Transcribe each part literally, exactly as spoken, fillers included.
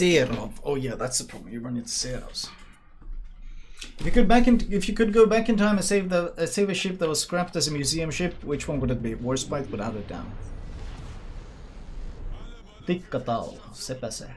Seerov. Oh yeah, that's the problem. You run into Seerovs. If you could back in, if you could go back in time and save the uh, save a ship that was scrapped as a museum ship, which one would it be? Warspite, without a doubt. Tikkatal, c'est passé.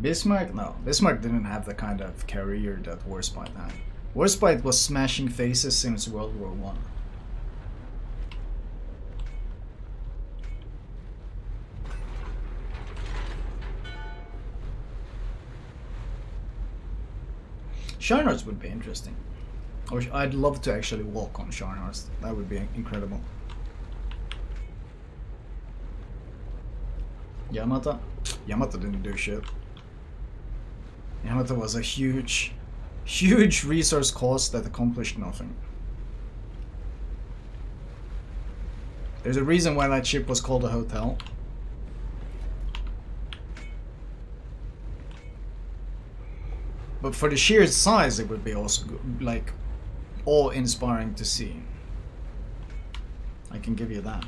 Bismarck? No, Bismarck didn't have the kind of career that Warspite had. Warspite was smashing faces since World War One. Scharnhorst would be interesting. I'd love to actually walk on Scharnhorst. That would be incredible. Yamato? Yamato didn't do shit. Yamato was a huge, huge resource cost that accomplished nothing. There's a reason why that ship was called a hotel. But for the sheer size, it would be also like awe-inspiring to see. I can give you that.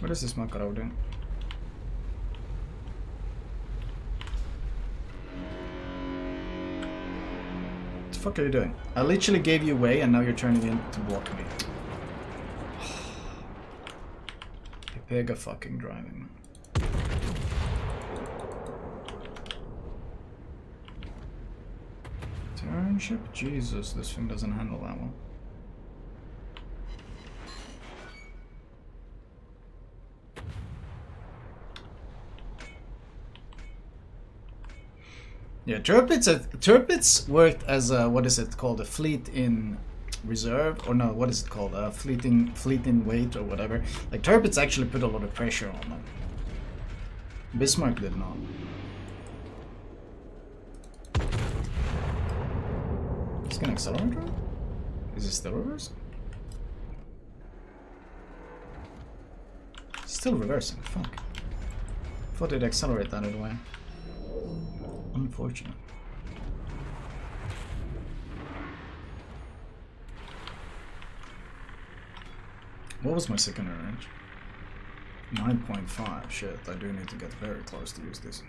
What is this Makarov doing? What the fuck are you doing? I literally gave you away and now you're turning in to block me. Pega fucking driving. Turn ship? Jesus, this thing doesn't handle that well. Yeah, Tirpitz, uh, Tirpitz worked as a, what is it called, a fleet in reserve, or no, what is it called, a fleet in, fleet in wait or whatever. Like, Tirpitz actually put a lot of pressure on them. Bismarck did not. It's gonna accelerate, right? Is it still reversing? It's still reversing, fuck. Thought it'd accelerate that anyway. Unfortunate. What was my secondary range? nine point five. Shit, I do need to get very close to use this.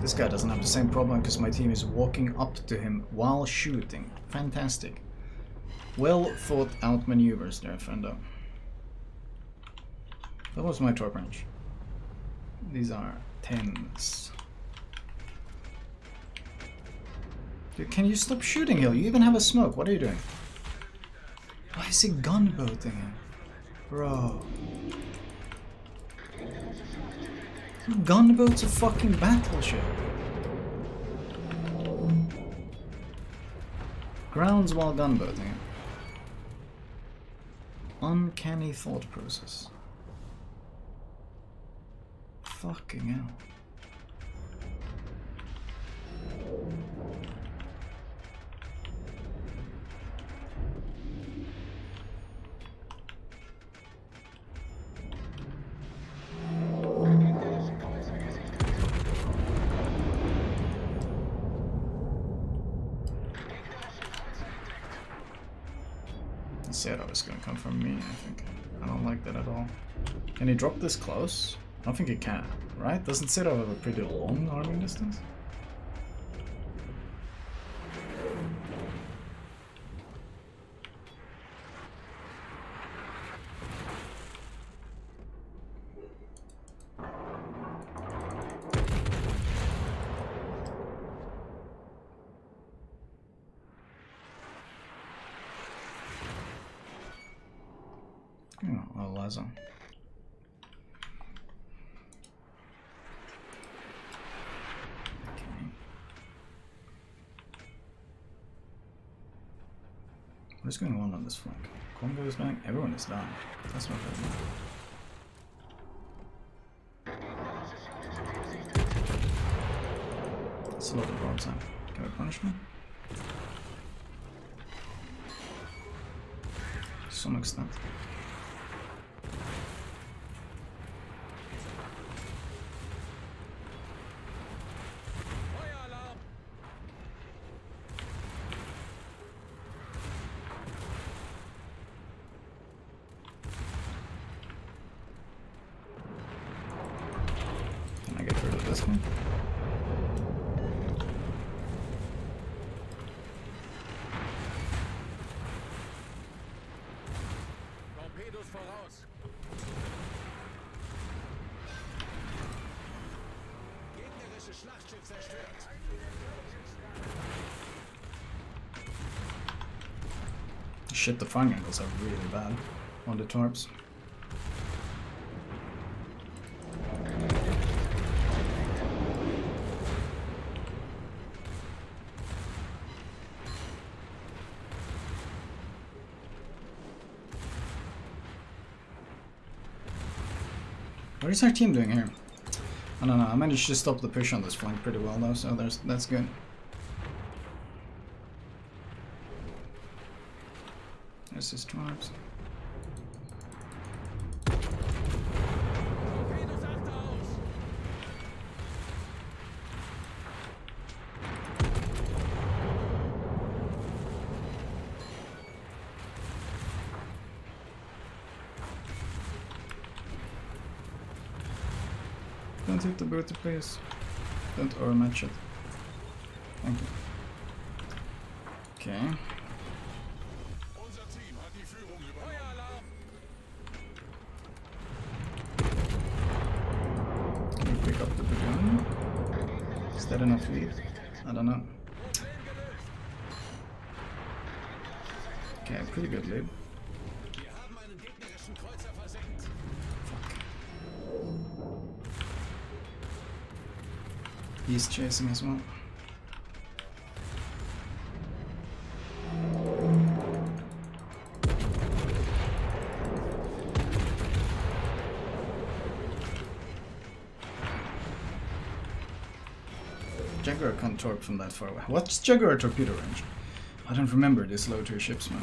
This guy doesn't have the same problem because my team is walking up to him while shooting. Fantastic. Well thought out maneuvers there, friendo. That was my torp range. These are tens. Dude, can you stop shooting, Hill? You even have a smoke. What are you doing? Why is he gunboating him? Bro. Gunboat's a fucking battleship. Grounds while gunboating him. Uncanny thought process. Fucking hell. The setup is gonna come from me, I think. I don't like that at all. Can he drop this close? I don't think it can, right? Doesn't Seerov have a pretty long arming distance? Oh, Lazo. What is going on on this flank? Congo is dying. Everyone is dying. That's not very much. That's a lot of broad time. Can we punish me? To some extent. Shit, the firing angles are really bad on the torps. What is our team doing here? I don't know, I managed to stop the push on this flank pretty well though, so there's, that's good. There's his tribes. Don't hit the booty, please. Don't overmatch it. Thank you. Okay. Can we pick up the baton? Is that enough lead? I don't know. Okay, pretty good lead. He's chasing as well. Jäger can't torp from that far away. What's Jäger torpedo range? I don't remember this low tier ships now.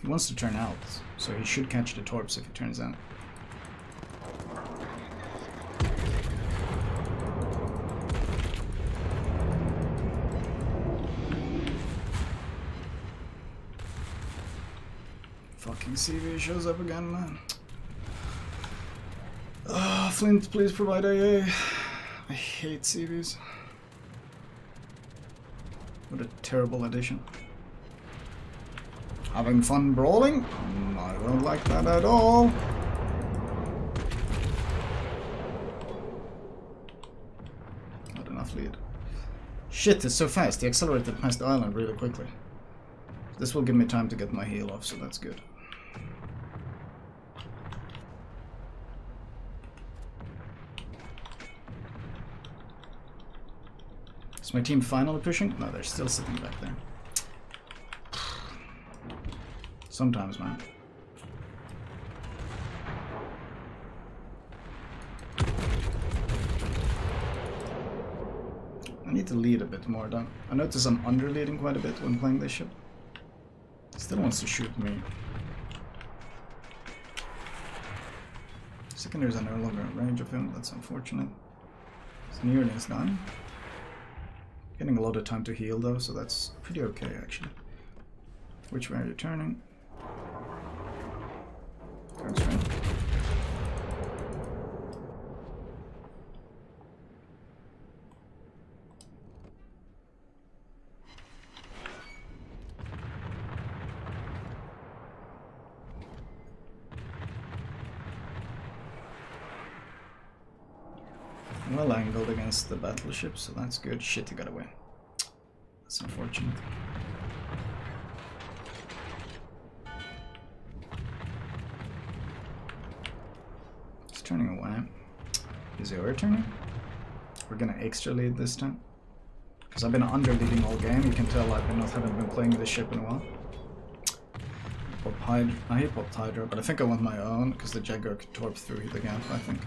He wants to turn out, so he should catch the torps if it turns out. Fucking C V shows up again, man. Uh, Flint, please provide A A. I hate C Vs. What a terrible addition. Having fun brawling? I don't like that at all. Not enough lead. Shit, it's so fast. He accelerated past the island really quickly. This will give me time to get my heal off, so that's good. Is my team finally pushing? No, they're still sitting back there. Sometimes, man. I need to lead a bit more, though. I notice I'm underleading quite a bit when playing this ship. Still wants to shoot me. Secondaries are no longer in range of him, that's unfortunate. His nearness is done. Getting a lot of time to heal, though, so that's pretty okay, actually. Which way are you turning? Well angled against the battleship, so that's good. Shit, he got away. That's unfortunate. He's turning away. Is he overturning? we're gonna extra lead this time. Because I've been under-leading all game, you can tell I've been not haven't been playing this ship in a while. Pop Hydra, I hate Pop Hydra, but I think I want my own, because the Jäger could torp through the gap, I think.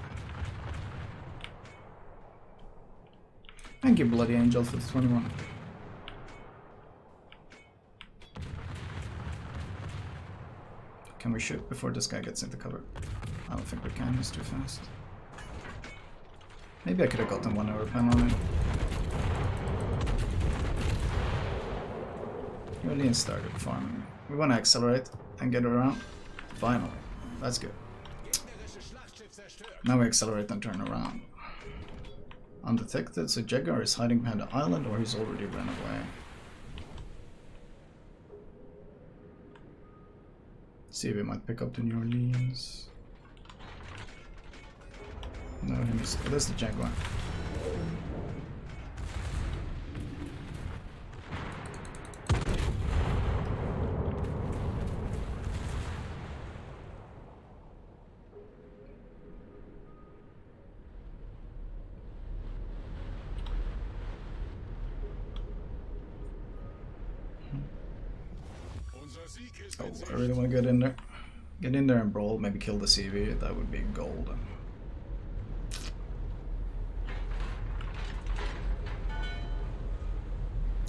Thank you, Bloody Angel, for the twenty-one. Can we shoot before this guy gets into cover? I don't think we can, he's too fast. Maybe I could have gotten one hour pen on it. New Orleans started farming. We want to accelerate and get around. Finally. That's good. Now we accelerate and turn around. Undetected, so Jäger is hiding behind the island or he's already run away. See, we might pick up the New Orleans. No, he's, that's the Jaguar. Oh, I really want to get in there. Get in there and brawl, maybe kill the C V, that would be golden.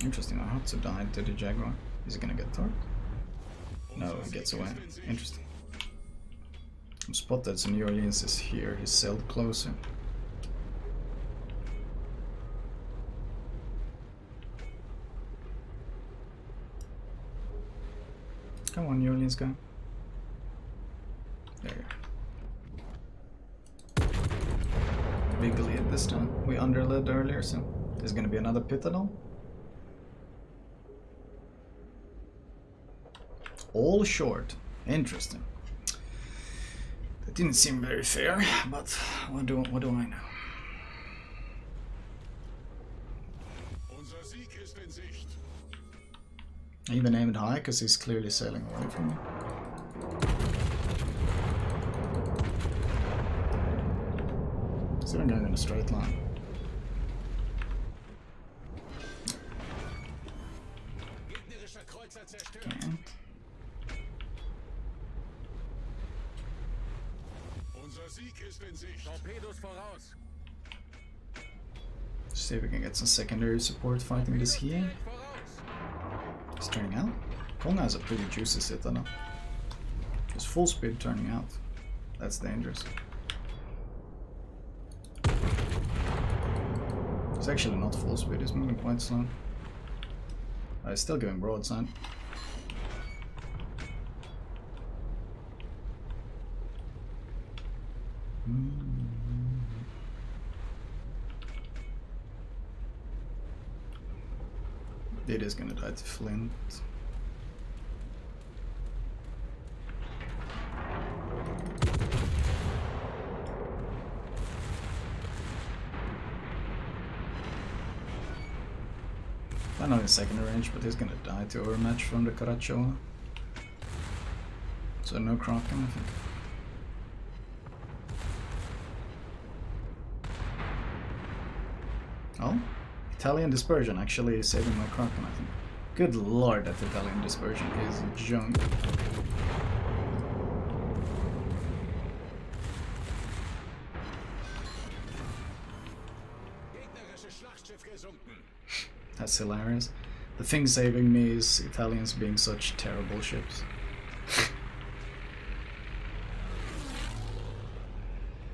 Interesting, I have to die to the Jaguar. Is he gonna get torqued? No, he gets away. Interesting. I'm spotted, so New Orleans is here. He sailed closer. Come on, New Orleans guy. There you go. Big lead this time. We underled earlier, so there's gonna be another Pitadol. All short. Interesting. That didn't seem very fair, but what do what do I know? I even aimed high because he's clearly sailing away from me. He's even going in a straight line. Okay. Let's see if we can get some secondary support fighting this here. He's turning out. Colna has a pretty juicy citadel. He's full speed turning out. That's dangerous. It's actually not full speed, he's moving quite slow. Uh, he's still giving broadside. It is gonna die to Flint. I know he's second range, but he's gonna die to overmatch from the Caracciola. So no crocking, I think. Oh? Italian dispersion actually is saving my Kraken, I think. Good lord, that Italian dispersion is junk. That's hilarious. The thing saving me is Italians being such terrible ships.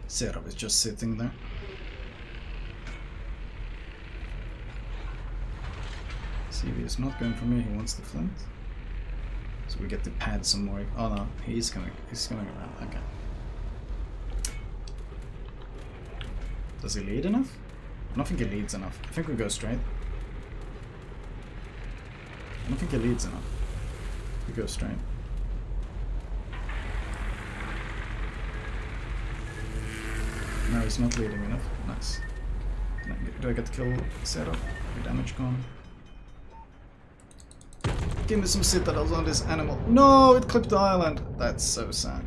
Seerov is just sitting there. C V is not going for me, he wants the Flint. So we get to pad some more. Oh no, he's coming, he's coming around, okay. Does he lead enough? I don't think he leads enough. I think we go straight. I don't think he leads enough. We go straight. No, he's not leading enough. Nice. Do I get to kill Seerov? The damage gone. Give me some citadels on this animal. No, it clipped the island. That's so sad.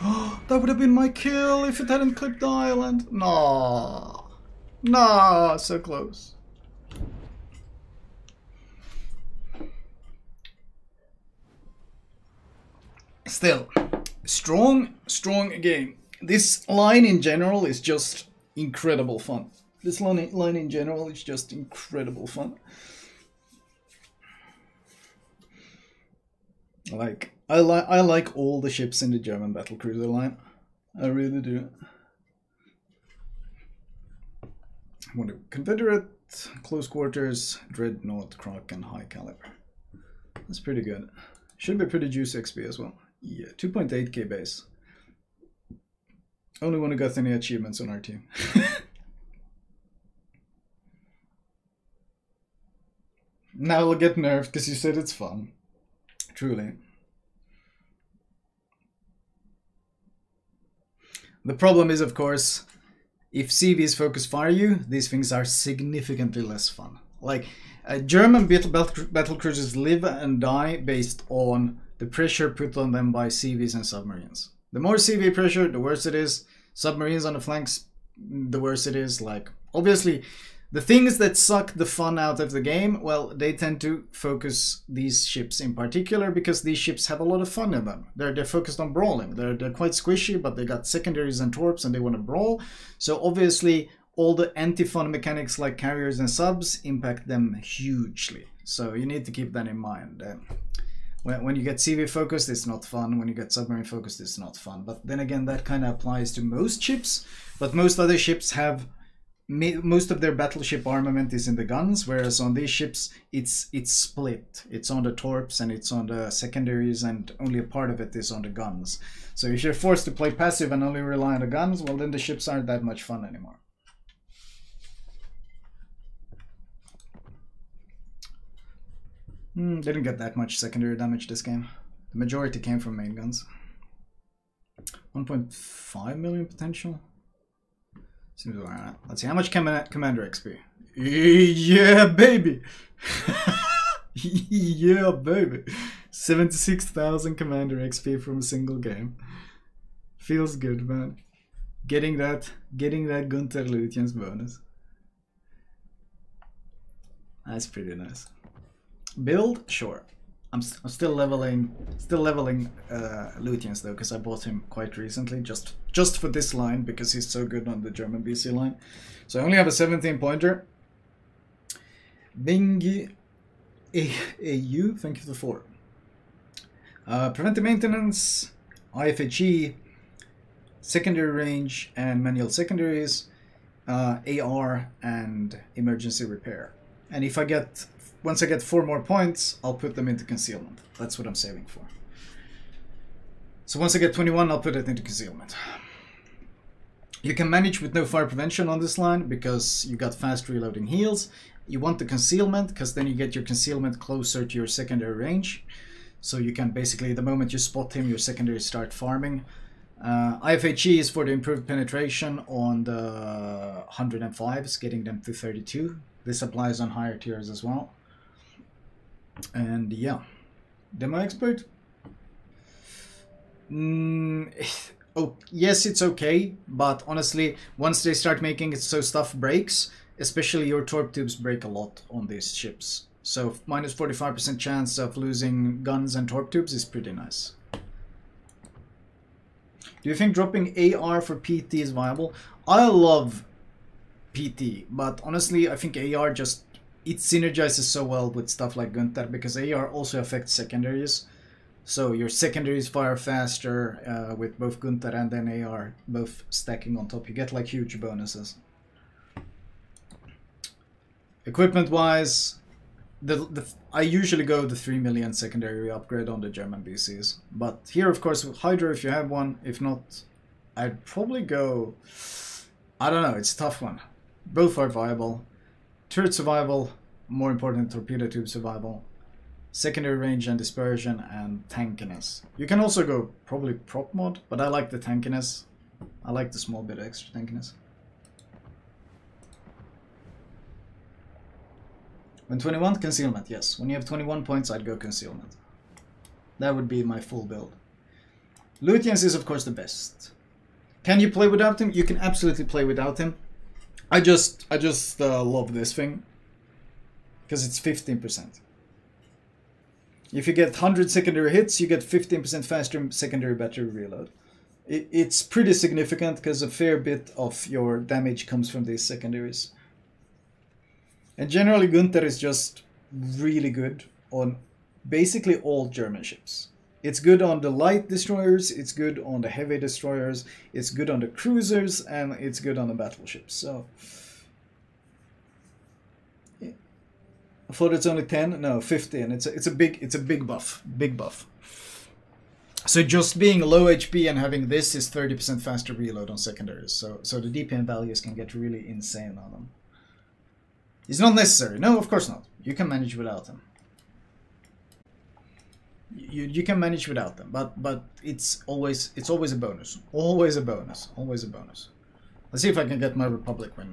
That would have been my kill if it hadn't clipped the island. Nah. Nah, so close. Still, strong, strong game. This line in general is just incredible fun. This line, line in general is just incredible fun. Like, I like I like all the ships in the German battlecruiser line. I really do. I want to Confederate, close quarters, dreadnought, kraken, high caliber. That's pretty good. Should be pretty juicy X P as well. Yeah, two point eight K base. Only one who got any achievements on our team. Now I'll get nerfed because you said it's fun. Truly. The problem is, of course, if C Vs focus fire you, these things are significantly less fun. Like, uh, German battle battlecruisers live and die based on the pressure put on them by C Vs and submarines. The more C V pressure, the worse it is. Submarines on the flanks, the worse it is. Like, obviously, the things that suck the fun out of the game, well, they tend to focus these ships in particular because these ships have a lot of fun in them. They're, they're focused on brawling. They're, they're quite squishy, but they got secondaries and torps and they want to brawl. So obviously, all the anti-fun mechanics like carriers and subs impact them hugely. So you need to keep that in mind. Um, when, when you get C V focused, it's not fun. When you get submarine focused, it's not fun. But then again, that kind of applies to most ships, but most other ships have... most of their battleship armament is in the guns, whereas on these ships it's it's split. It's on the torps and it's on the secondaries, and only a part of it is on the guns. So if you're forced to play passive and only rely on the guns, well, then the ships aren't that much fun anymore. Mm, didn't get that much secondary damage this game. The majority came from main guns. one point five million potential. Seems alright. Let's see, how much Commander X P? Yeah, baby! Yeah, baby! seventy-six thousand Commander X P from a single game. Feels good, man. Getting that, getting that Gunther Lütjens bonus. That's pretty nice. Build? Sure. I'm, st I'm still leveling, still leveling uh, Lütjens though, because I bought him quite recently, just just for this line, because he's so good on the German B C line. So I only have a seventeen pointer. Bingi A U, thank you for four. Uh, preventive maintenance, I F H E, secondary range and manual secondaries, uh, A R and emergency repair. And if I get, once I get four more points, I'll put them into concealment. That's what I'm saving for. So once I get twenty-one, I'll put it into concealment. You can manage with no fire prevention on this line because you got fast reloading heals. You want the concealment because then you get your concealment closer to your secondary range. So you can basically, the moment you spot him, your secondary start farming. Uh, I F H E is for the improved penetration on the one oh fives, getting them to thirty-two. This applies on higher tiers as well. And yeah, demo expert. Mm, oh yes, it's okay, but honestly, once they start making it so stuff breaks, especially your torp tubes break a lot on these ships. So minus forty-five percent chance of losing guns and torp tubes is pretty nice. Do you think dropping A R for P T is viable? I love P T, but honestly, I think A R just, it synergizes so well with stuff like Gunther, because A R also affects secondaries. So your secondaries fire faster uh, with both Gunther and then A R both stacking on top. You get like huge bonuses. Equipment wise, the, the I usually go the three million secondary upgrade on the German B Cs. But here, of course, with Hydra if you have one. If not, I'd probably go... I don't know, it's a tough one. Both are viable. Turret survival, more important, torpedo tube survival. Secondary range and dispersion and tankiness. You can also go probably prop mod, but I like the tankiness. I like the small bit of extra tankiness. When twenty-one, concealment, yes. When you have twenty-one points, I'd go concealment. That would be my full build. Lütjens is of course the best. Can you play without him? You can absolutely play without him. I just I just uh, love this thing because it's fifteen percent. If you get one hundred secondary hits, you get fifteen percent faster secondary battery reload. It, it's pretty significant because a fair bit of your damage comes from these secondaries. And generally Gunther is just really good on basically all German ships. It's good on the light destroyers, it's good on the heavy destroyers, it's good on the cruisers, and it's good on the battleships. So yeah. I thought it's only ten, no, fifteen. It's a, it's a big it's a big buff, big buff. So just being low H P and having this is thirty percent faster reload on secondaries. So so the D P M values can get really insane on them. It's not necessary. No, of course not. You can manage without them. You you can manage without them, but but it's always it's always a bonus. Always a bonus. Always a bonus. Let's see if I can get my Republic win.